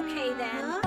Okay then.